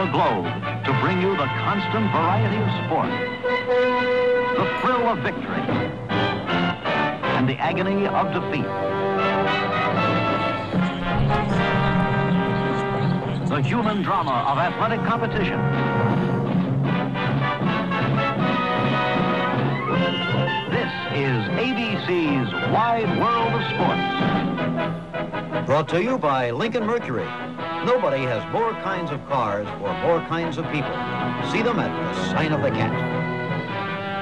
the globe to bring you the constant variety of sport, the thrill of victory, and the agony of defeat. The human drama of athletic competition. This is ABC's Wide World of Sports. Brought to you by Lincoln Mercury. Nobody has more kinds of cars for more kinds of people. See them at the sign of the cat.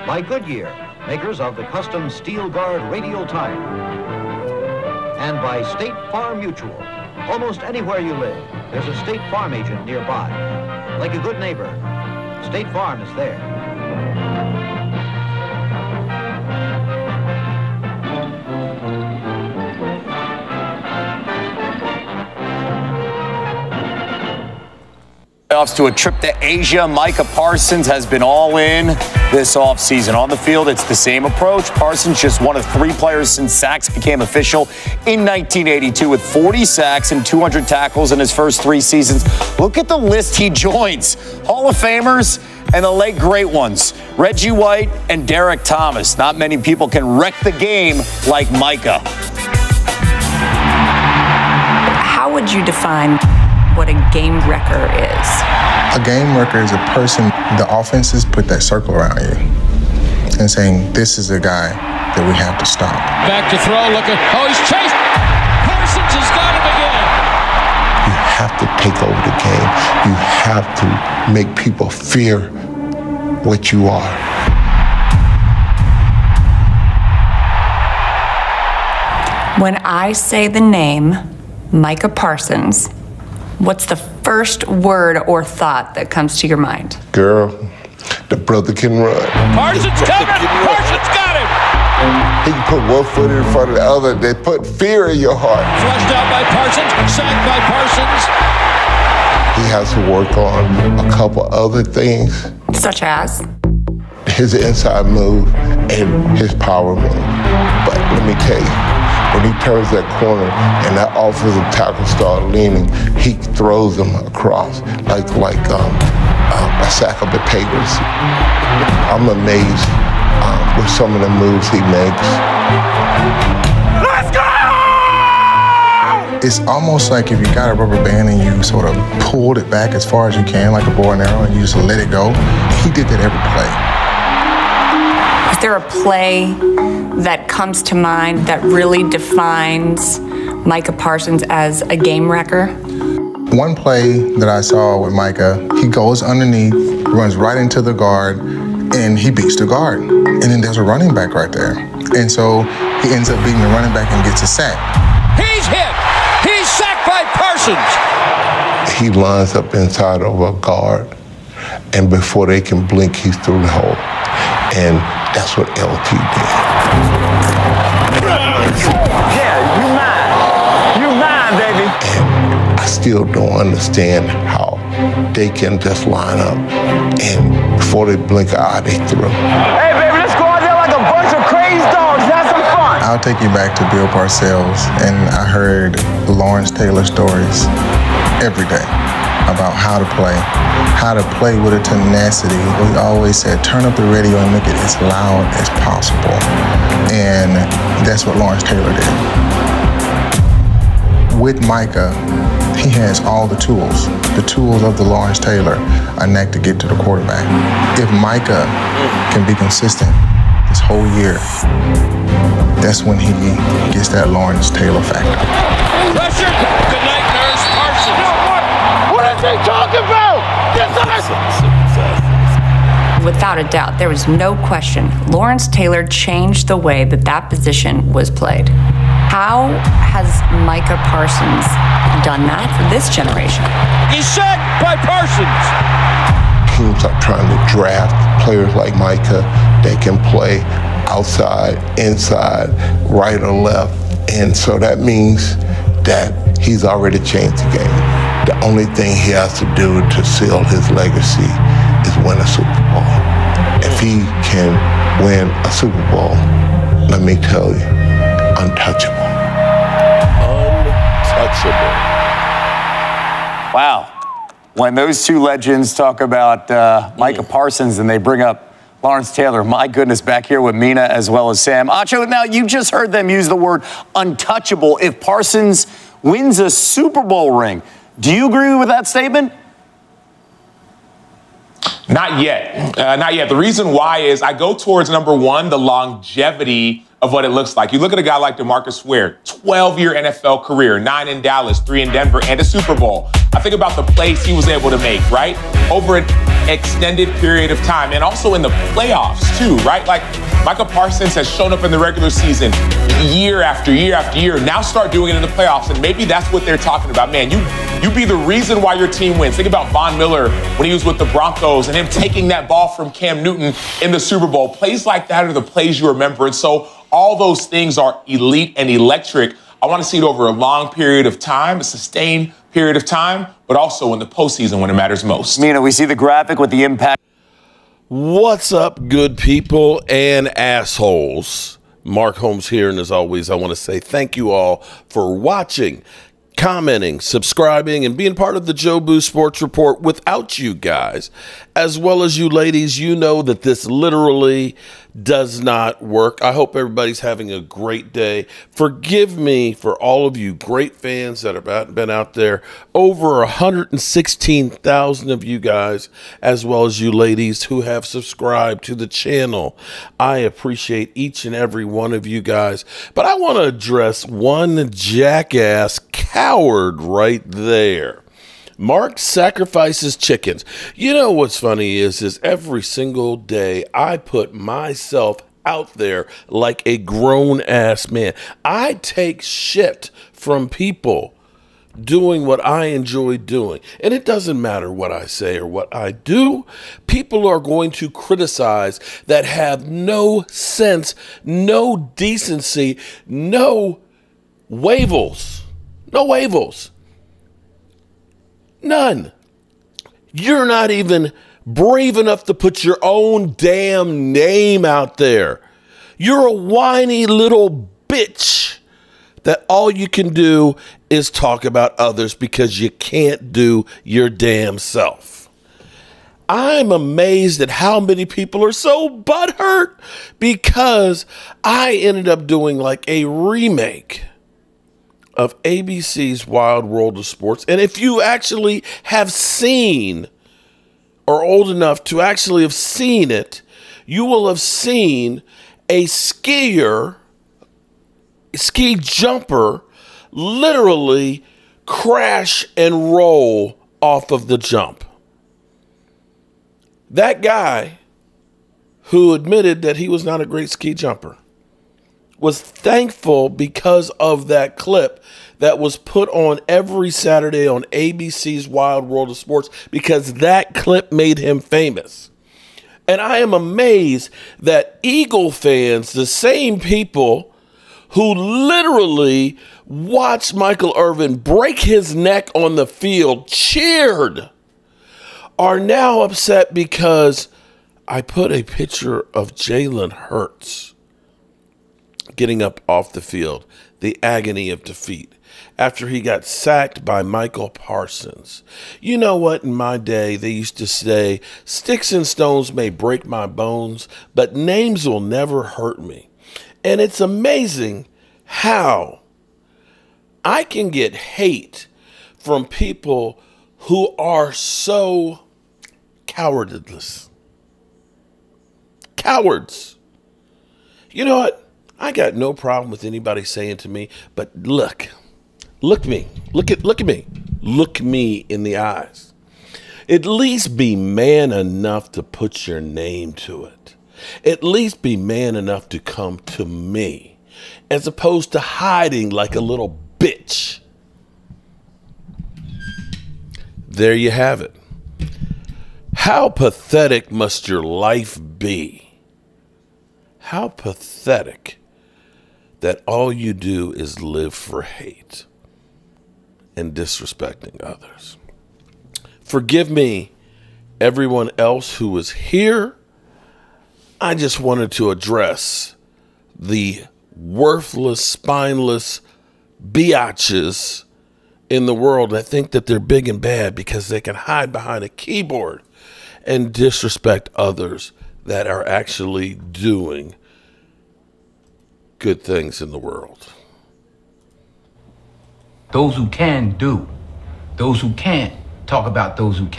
By Goodyear, makers of the custom Steel Guard radial tire. And by State Farm Mutual. Almost anywhere you live, there's a State Farm agent nearby. Like a good neighbor, State Farm is there. To a trip to Asia, Micah Parsons has been all in this offseason. On the field, it's the same approach. Parsons just one of three players since sacks became official in 1982 with 40 sacks and 200 tackles in his first three seasons. Look at the list he joins. Hall of Famers and the late great ones, Reggie White and Derek Thomas. Not many people can wreck the game like Micah. How would you define what a game wrecker is? A game wrecker is a person, the offenses put that circle around you and saying, this is the guy that we have to stop. Back to throw, look at, oh, he's chased. Parsons has got him again. You have to take over the game. You have to make people fear what you are. When I say the name Micah Parsons, what's the first word or thought that comes to your mind? Girl, the brother can run. Parsons coming! Parsons got him! He can put one foot in front of the other. They put fear in your heart. Flushed out by Parsons, sacked by Parsons. He has to work on a couple other things. Such as? His inside move and his power move. But let me tell you, when he turns that corner and that offensive tackle starts leaning, he throws them across like a sack of potatoes. I'm amazed with some of the moves he makes. Let's go! It's almost like if you got a rubber band and you sort of pulled it back as far as you can, like a bow and arrow, and you just let it go. He did that every play. Is there a play that comes to mind that really defines Micah Parsons as a game wrecker? One play that I saw with Micah, he goes underneath, runs right into the guard, and he beats the guard. And then there's a running back right there. And so he ends up beating the running back and gets a sack. He's hit! He's sacked by Parsons! He lines up inside of a guard, and before they can blink, he's through the hole. And that's what LT did. Yeah, you mine. You mine, baby. And I still don't understand how they can just line up and before they blink an eye, they throw. Hey, baby, let's go out there like a bunch of crazy dogs. Have some fun. I'll take you back to Bill Parcells, and I heard Lawrence Taylor stories every day about how to play with a tenacity. We always said, turn up the radio and make it as loud as possible. And that's what Lawrence Taylor did. With Micah, he has all the tools of the Lawrence Taylor, a knack to get to the quarterback. If Micah can be consistent this whole year, that's when he gets that Lawrence Taylor factor. Pressure, good night, Nurse Parsons. What are you talking about? Without a doubt, there was no question. Lawrence Taylor changed the way that that position was played. How has Micah Parsons done that for this generation? He's sacked by Parsons. Teams are trying to draft players like Micah that can play outside, inside, right or left. And so that means that he's already changed the game. The only thing he has to do to seal his legacy is win a Super Bowl. If he can win a Super Bowl, let me tell you, untouchable. Untouchable. Wow. when those two legends talk about Micah Parsons and they bring up Lawrence Taylor, my goodness, back here with Mina as well as Sam. Acho, now you just heard them use the word untouchable if Parsons wins a Super Bowl ring. Do you agree with that statement? Not yet. The reason why is I go towards, number one, the longevity of what it looks like. You look at a guy like DeMarcus Ware, 12-year NFL career, 9 in Dallas, 3 in Denver, and a Super Bowl. I think about the plays he was able to make, right? Over an extended period of time, and also in the playoffs, too, right? Like, Micah Parsons has shown up in the regular season year after year after year. Now start doing it in the playoffs, and maybe that's what they're talking about. Man, you be the reason why your team wins. Think about Von Miller when he was with the Broncos and him taking that ball from Cam Newton in the Super Bowl. Plays like that are the plays you remember, and so all those things are elite and electric. I want to see it over a long period of time, a sustained period of time, but also in the postseason when it matters most. Mina, we see the graphic with the impact. What's up, good people and assholes? Mark Holmes here, and as always, I want to say thank you all for watching, commenting, subscribing, and being part of the Jobu Sports Report. Without you guys, as well as you ladies, you know that this literally does not work. I hope everybody's having a great day. Forgive me for all of you great fans that have been out there, over 116,000 of you guys, as well as you ladies who have subscribed to the channel. I appreciate each and every one of you guys, but I want to address one jackass coward right there. Mark sacrifices chickens. You know what's funny is every single day I put myself out there like a grown-ass man. I take shit from people doing what I enjoy doing. And it doesn't matter what I say or what I do. People are going to criticize that have no sense, no decency, no wavels. No wavels. None. You're not even brave enough to put your own damn name out there. You're a whiny little bitch that all you can do is talk about others because you can't do your damn self. I'm amazed at how many people are so butthurt because I ended up doing like a remake of ABC's Wide World of Sports. And if you actually have seen, or old enough to actually have seen it, you will have seen a skier, ski jumper, literally crash and roll off of the jump. That guy who admitted that he was not a great ski jumper was thankful because of that clip that was put on every Saturday on ABC's Wide World of Sports, because that clip made him famous. And I am amazed that Eagle fans, the same people who literally watched Michael Irvin break his neck on the field, cheered, are now upset because I put a picture of Jalen Hurts getting up off the field, the agony of defeat, after he got sacked by Micah Parsons. You know what? In my day, they used to say, sticks and stones may break my bones, but names will never hurt me. And it's amazing how I can get hate from people who are so cowardless. Cowards. You know what? I got no problem with anybody saying to me, but look me in the eyes. At least be man enough to put your name to it. At least be man enough to come to me, as opposed to hiding like a little bitch. There you have it. How pathetic must your life be? How pathetic that all you do is live for hate and disrespecting others. Forgive me, everyone else who was here. I just wanted to address the worthless, spineless biatches in the world that think that they're big and bad because they can hide behind a keyboard and disrespect others that are actually doing good things in the world. Those who can do, those who can't, talk about those who can't.